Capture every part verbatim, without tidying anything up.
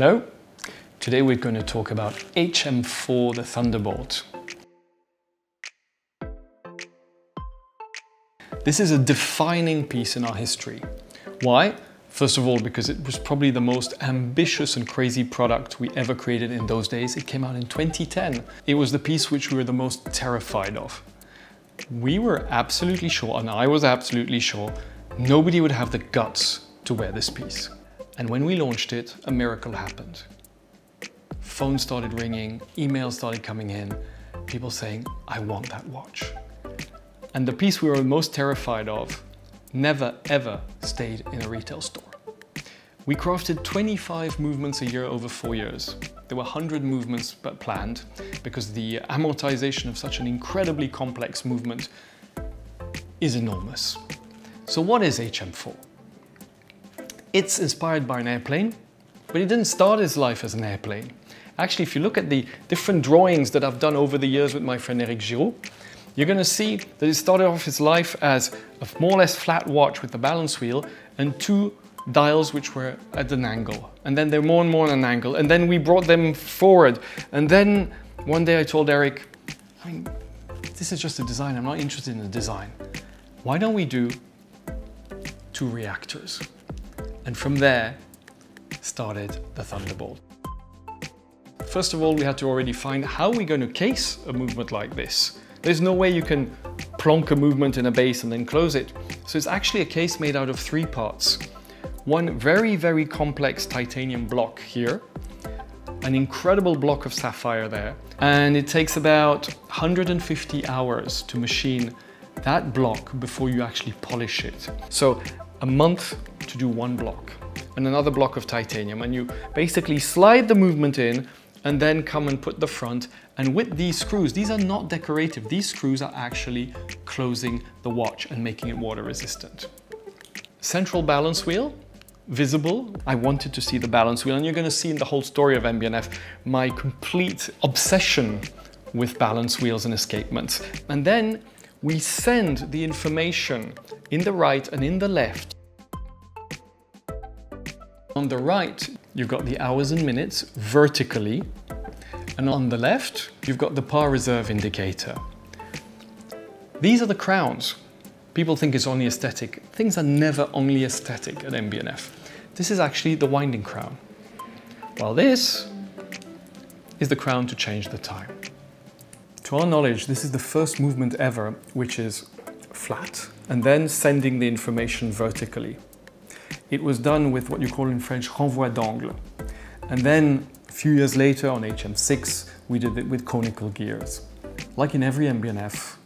Hello, today we're going to talk about H M four, the Thunderbolt. This is a defining piece in our history. Why? First of all, because it was probably the most ambitious and crazy product we ever created in those days. It came out in twenty ten. It was the piece which we were the most terrified of. We were absolutely sure, and I was absolutely sure, nobody would have the guts to wear this piece. And when we launched it, a miracle happened. Phones started ringing, emails started coming in, people saying, I want that watch. And the piece we were most terrified of never ever stayed in a retail store. We crafted twenty-five movements a year over four years. There were one hundred movements but planned because the amortization of such an incredibly complex movement is enormous. So what is H M four? It's inspired by an airplane, but it didn't start its life as an airplane. Actually, if you look at the different drawings that I've done over the years with my friend Eric Giraud, you're going to see that it started off its life as a more or less flat watch with the balance wheel and two dials which were at an angle, and then they're more and more at an angle, and then we brought them forward. And then one day I told Eric, I mean, this is just a design, I'm not interested in the design. Why don't we do two reactors? And from there started the Thunderbolt. First of all, we had to already find how we're going to case a movement like this. There's no way you can plonk a movement in a base and then close it. So it's actually a case made out of three parts. One very, very complex titanium block here, an incredible block of sapphire there, and it takes about one hundred fifty hours to machine that block before you actually polish it. So a month to do one block and another block of titanium, and you basically slide the movement in and then come and put the front, and with these screws, these are not decorative, these screws are actually closing the watch and making it water resistant. Central balance wheel, visible. I wanted to see the balance wheel, and you're going to see in the whole story of M B N F my complete obsession with balance wheels and escapements. And then we send the information in the right and in the left. On the right, you've got the hours and minutes vertically, and on the left, you've got the par reserve indicator. These are the crowns. People think it's only aesthetic. Things are never only aesthetic at M B N F. This is actually the winding crown, while this is the crown to change the time. To our knowledge, this is the first movement ever which is flat and then sending the information vertically. It was done with what you call in French renvoi d'angle. And then a few years later on H M six, we did it with conical gears. Like in every M B N F,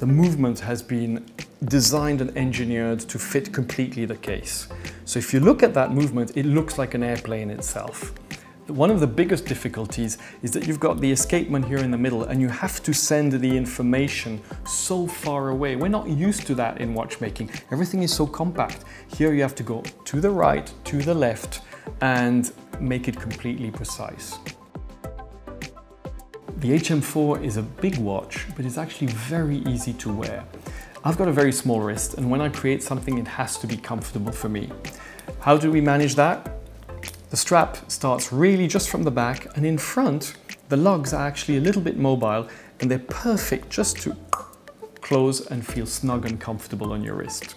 the movement has been designed and engineered to fit completely the case. So if you look at that movement, it looks like an airplane itself. One of the biggest difficulties is that you've got the escapement here in the middle and you have to send the information so far away. We're not used to that in watchmaking. Everything is so compact. Here you have to go to the right, to the left, and make it completely precise. The H M four is a big watch, but it's actually very easy to wear. I've got a very small wrist, and when I create something, it has to be comfortable for me. How do we manage that? The strap starts really just from the back, and in front, the lugs are actually a little bit mobile, and they're perfect just to close and feel snug and comfortable on your wrist.